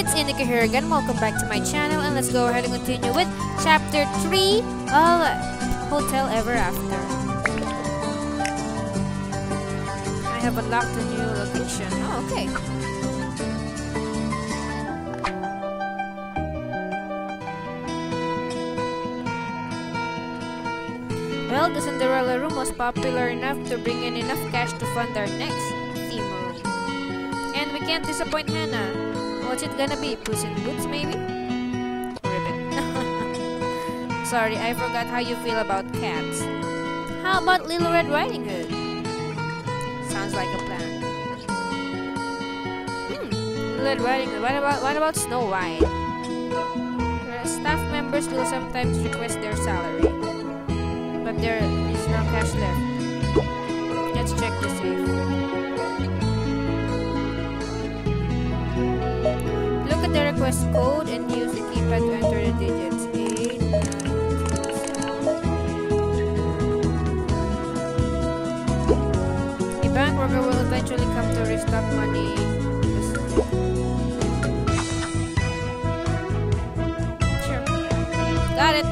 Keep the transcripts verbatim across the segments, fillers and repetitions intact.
it's Indica here again. Welcome back to my channel, and let's go ahead and continue with chapter three of Hotel Ever After. I have unlocked a new location. Oh, okay. Well, the Cinderella room was popular enough to bring in enough cash to fund our next theme room. And we can't disappoint Hannah. What's it gonna be? Puss in Boots, maybe? Ribbon. Sorry, I forgot how you feel about cats. How about Little Red Riding Hood? Sounds like a plan. Hmm, Little Red Riding Hood. What about, what about Snow White? Staff members will sometimes request their salary. But there is no cash left. Let's check the safe. Look at the request code and use the keypad to enter the digits. Eight. A bank worker will eventually come to restock money. Sure. Got it.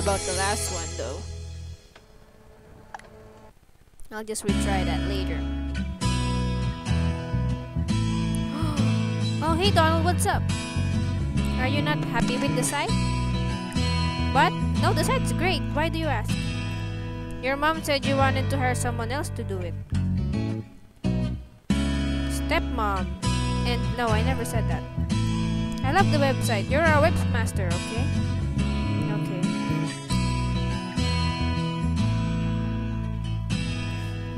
About the last one though. I'll just retry that later. Oh, hey Donald, what's up? Are you not happy with the site? What? No, the site's great. Why do you ask? Your mom said you wanted to hire someone else to do it. Stepmom. And no, I never said that. I love the website. You're our webmaster, okay?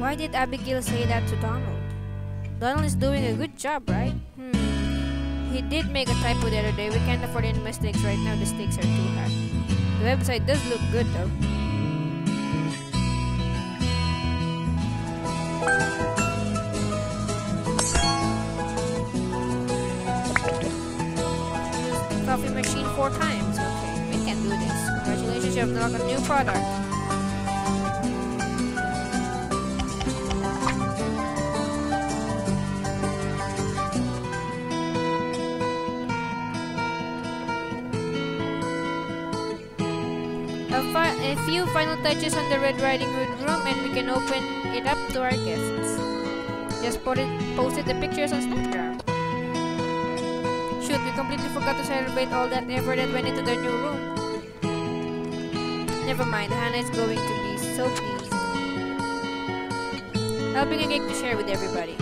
Why did Abigail say that to Donald? Donald is doing a good job, right? Hmm. He did make a typo the other day. We can't afford any mistakes right now. The stakes are too high. The website does look good though. Use the coffee machine four times. Okay, we can do this. Congratulations, you have unlocked a new product. A few final touches on the Red Riding Hood room and we can open it up to our guests. Just put it, posted the pictures on Snapgram. Shoot, we completely forgot to celebrate all that effort that went into the new room. Never mind, Hannah is going to be so pleased. I'll bring a cake to share with everybody.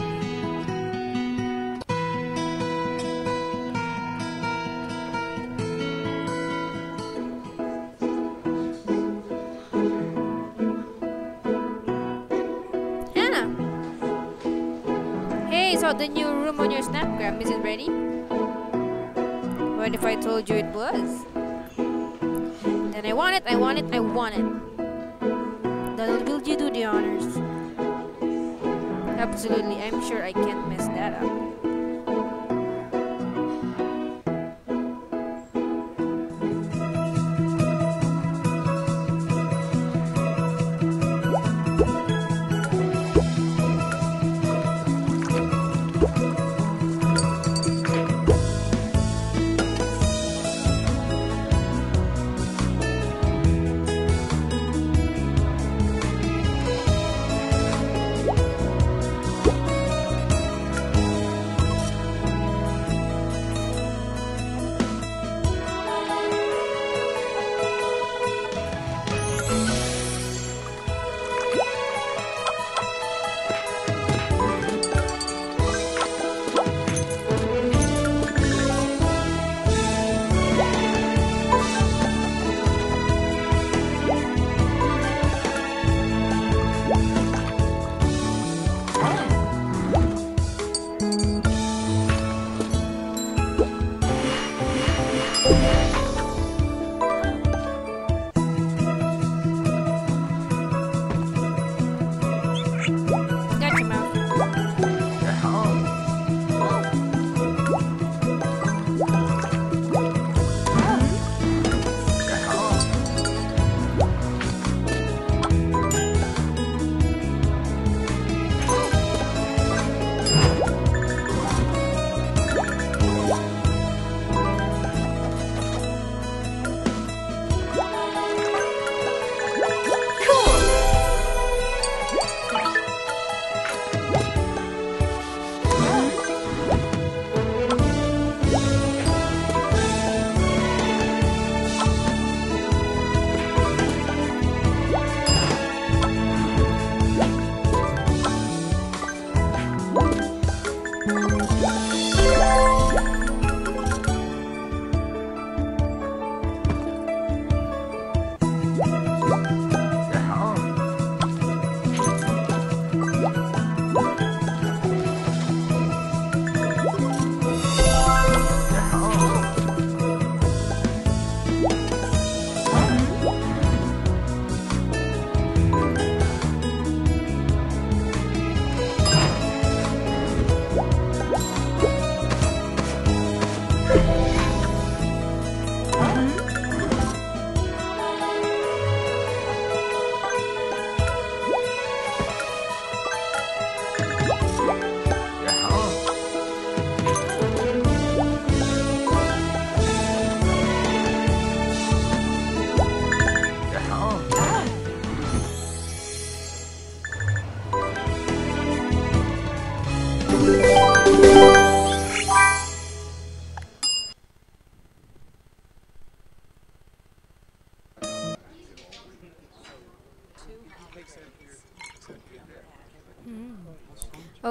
The new room on your Snapgram, is it ready? What if I told you it was? Then I want it, I want it, I want it. Donald, will you do the honors? Absolutely, I'm sure I can't mess that up.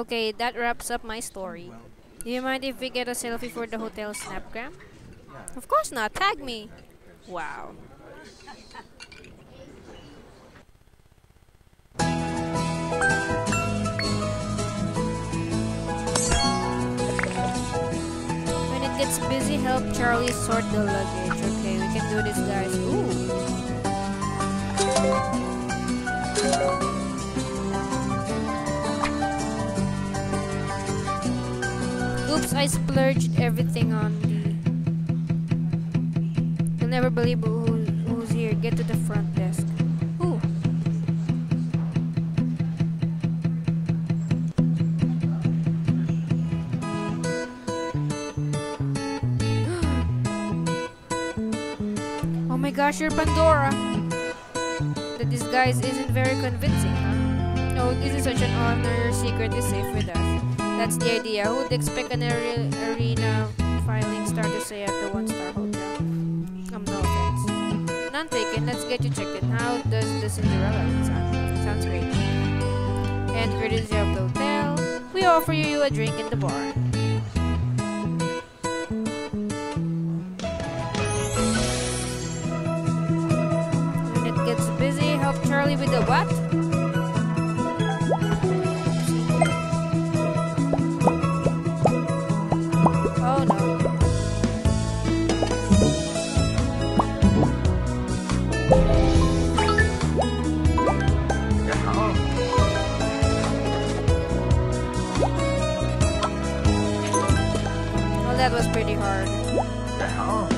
Okay, that wraps up my story. Do you mind if we get a selfie for the hotel Snapgram? Of course not, tag me! Wow. When it gets busy, help Charlie sort the luggage. Okay, we can do this, guys. Ooh. Oops, I splurged everything on the... You'll never believe who, who's here. Get to the front desk. Ooh. Oh my gosh, you're Pandora! The disguise isn't very convincing, huh? Oh, this is such an honor. Your secret is safe with us. That's the idea. Who would expect an are arena filing star to say at the one-star hotel? Um, no offense. None taken. Let's get you checked in. How does the Cinderella sound? Sounds great. And courtesy of the hotel, we offer you a drink in the bar. When it gets busy, help Charlie with the what? That was pretty hard. Oh.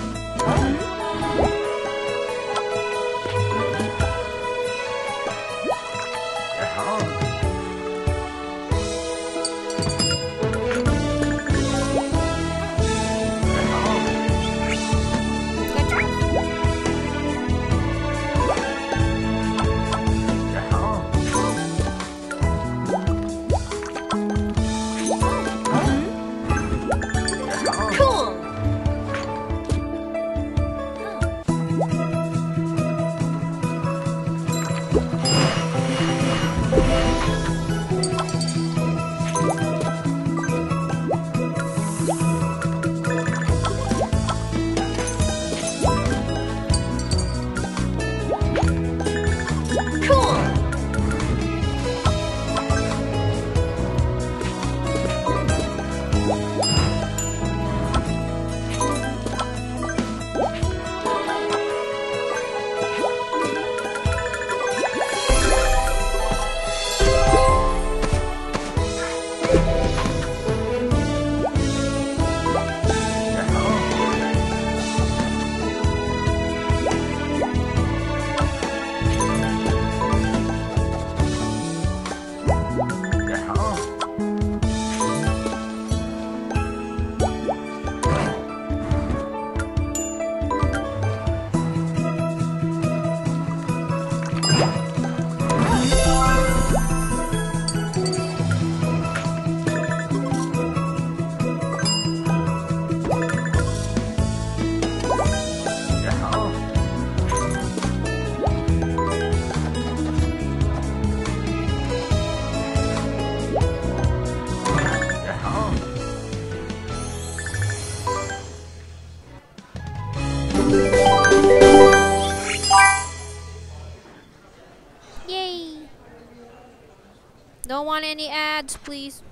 Don't want any ads, please.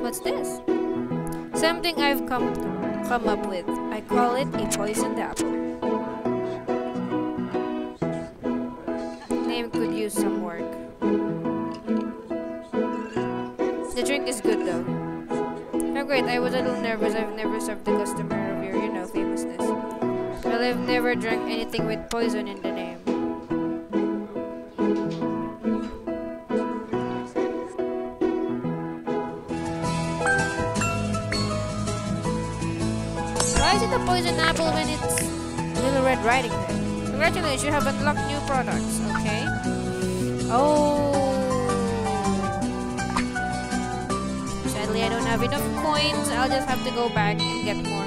What's this? Something I've come to, come up with. I call it a poisoned apple. Name could use some work. The drink is good though. Oh great, I was a little nervous. I've never served the customer. Famousness. Well, I've never drank anything with poison in the name. Why is it a poison apple when it's Little Red Riding Hood? Congratulations, you have unlocked new products. Okay. Oh. Sadly, I don't have enough coins. I'll just have to go back and get more.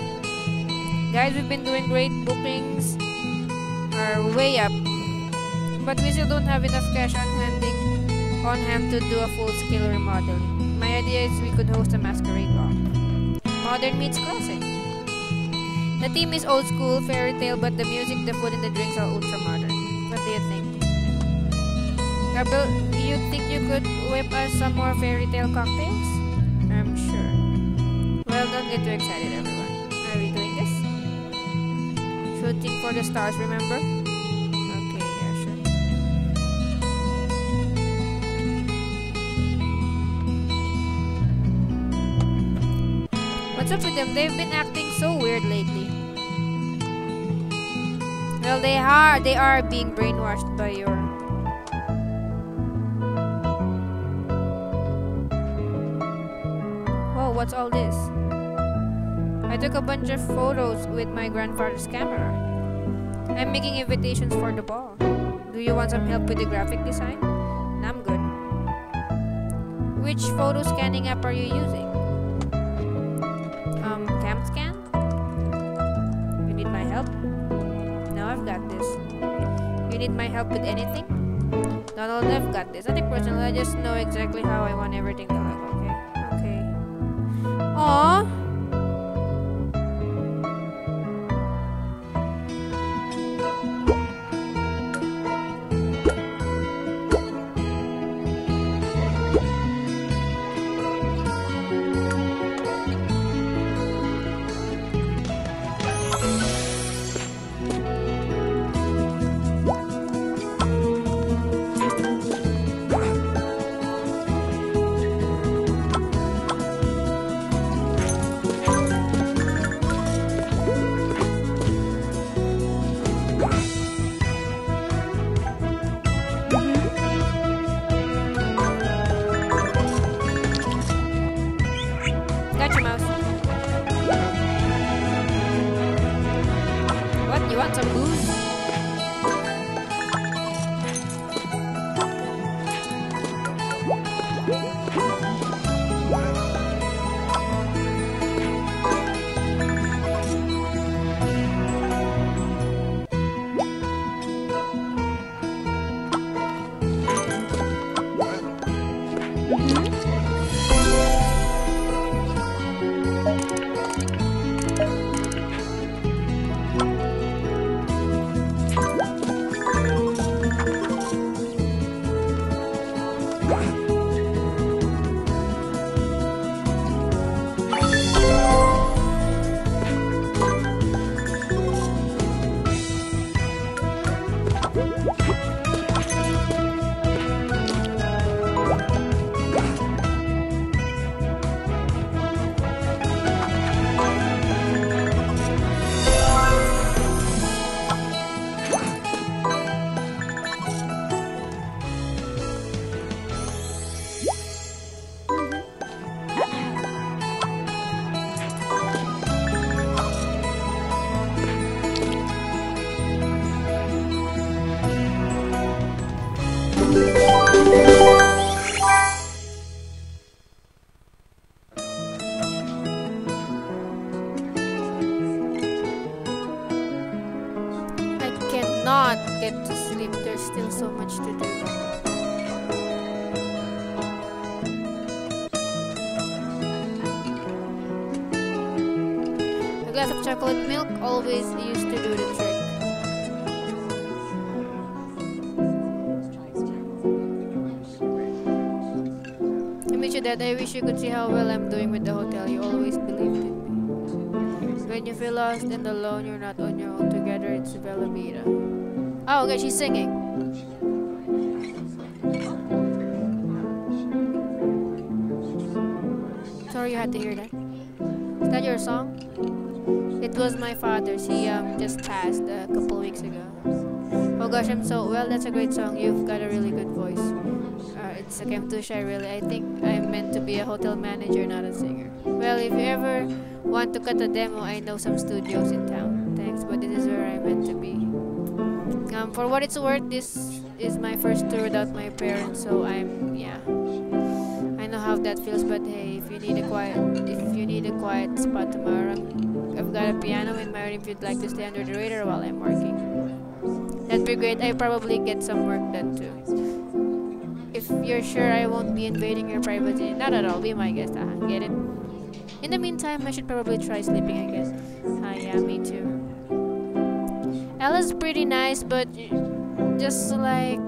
Guys, we've been doing great. Bookings are way up, but we still don't have enough cash on handing on hand to do a full-scale remodeling. My idea is we could host a masquerade ball. Modern meets classic. The theme is old school fairy tale, but the music, the food, and the drinks are ultra modern. What do you think? Gabriel, do you think you could whip us some more fairy tale cocktails? I'm sure. Well, don't get too excited, everyone. Are we doing this? Shooting for the stars, remember? Okay, yeah, sure. What's up with them? They've been acting so weird lately. Well, they are, they are being brainwashed by your... Whoa, what's all this? I took a bunch of photos with my grandfather's camera. I'm making invitations for the ball. Do you want some help with the graphic design? No, I'm good. Which photo scanning app are you using? Um, CamScan? You need my help? No, I've got this. You need my help with anything? Donald, I've got this. Nothing personal, I just know exactly how I want everything to look. Okay, okay. Aww! Chocolate milk always used to do the trick. I miss you, Dad. I wish you could see how well I'm doing with the hotel. You always believed in me. When you feel lost and alone, you're not on your own. Together, it's Bella Vita. Oh, okay, she's singing. Sorry you had to hear that. Is that your song? It was my father's. He um, just passed a couple weeks ago. Oh gosh, I'm so... Well, that's a great song. You've got a really good voice. Uh, it's a Kemtusha, really. I think I'm meant to be a hotel manager, not a singer. Well, if you ever want to cut a demo, I know some studios in town. Thanks, but this is where I'm meant to be. Um, for what it's worth, this is my first tour without my parents, so I'm... yeah. I know how that feels, but hey, if you need a quiet... If you need a quiet spot tomorrow... I've got a piano in my room if you'd like to stay under the radar while I'm working. That'd be great. I probably get some work done too. If you're sure I won't be invading your privacy. Not at all, be my guest, uh -huh. Get it? In the meantime, I should probably try sleeping, I guess. Ah, yeah, me too. Ella's pretty nice, but just like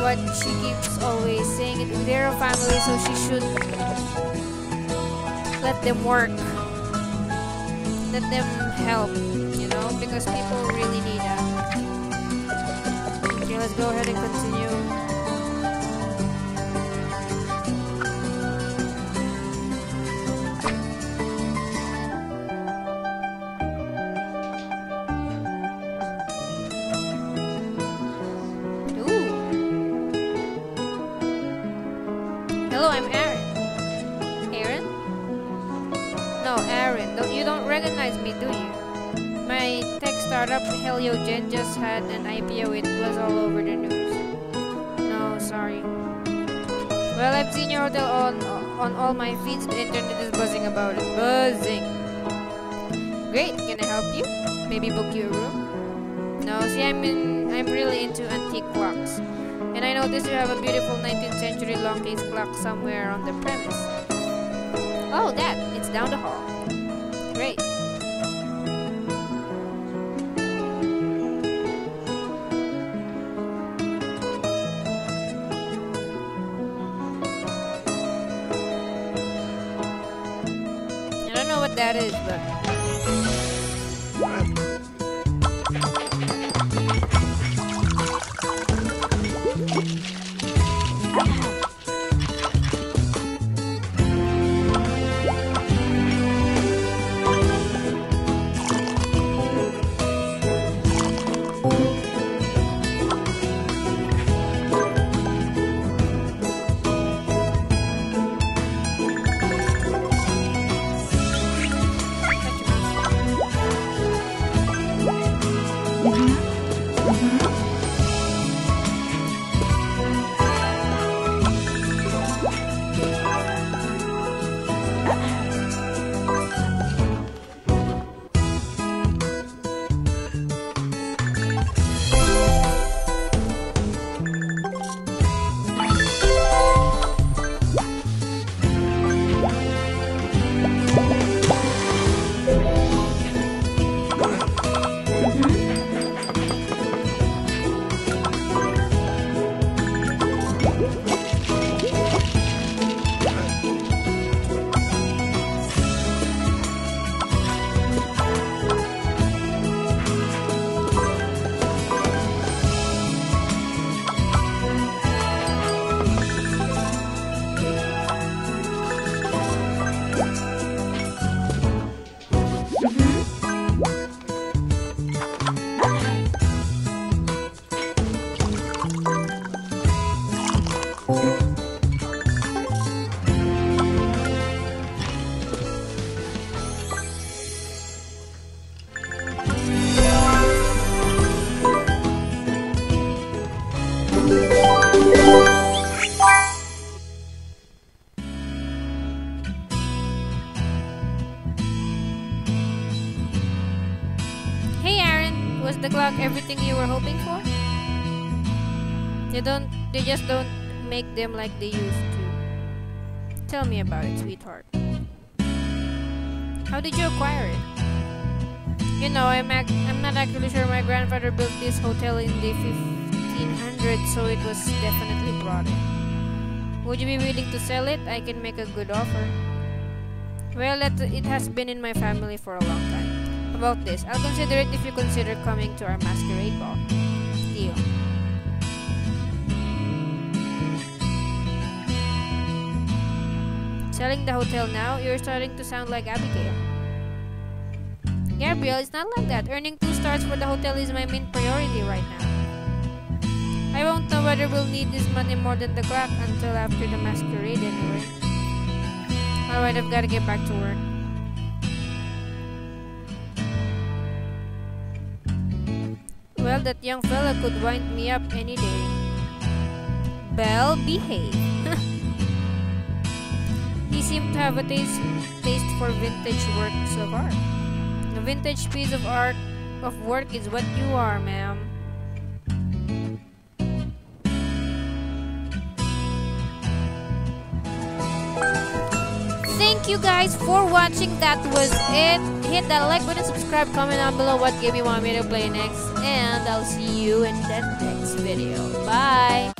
what she keeps always saying, they're a family, so she should let them work. Let them help, you know, because people really need that. Let's go ahead and continue. Ooh. Hello, I'm Aaron. Aaron? No, Aaron. Don't, you don't recognize me, do you? My tech startup Heliogen just had an I P O. It was all over the news. No, sorry. Well, I've seen your hotel on on all my feeds. The internet is buzzing about it. Buzzing. Great. Can I help you? Maybe book you a room? No. See, I'm in. I'm really into antique clocks, and I noticed you have a beautiful nineteenth century long case clock somewhere on the premise. Oh, that. It's down the hall. Great. That is, but everything you were hoping for? They don't, they just don't make them like they used to. Tell me about it, sweetheart. How did you acquire it? You know, I'm, ac I'm not actually sure. My grandfather built this hotel in the fifteen hundreds, so it was definitely brought in. Would you be willing to sell it? I can make a good offer. Well, it, it has been in my family for a long time. About this, I'll consider it if you consider coming to our masquerade ball. Deal. Selling the hotel now? You're starting to sound like Abigail. Gabriel, it's not like that. Earning two stars for the hotel is my main priority right now. I won't know whether we'll need this money more than the clock until after the masquerade anyway. Alright, I've got to get back to work. Well, that young fella could wind me up any day. Belle, behave. He seemed to have a taste, taste for vintage works of art. The vintage piece of art of work is what you are, ma'am. Thank you guys for watching. That was it. Hit that like button, subscribe, comment down below what game you want me to play next, and I'll see you in the next video. Bye!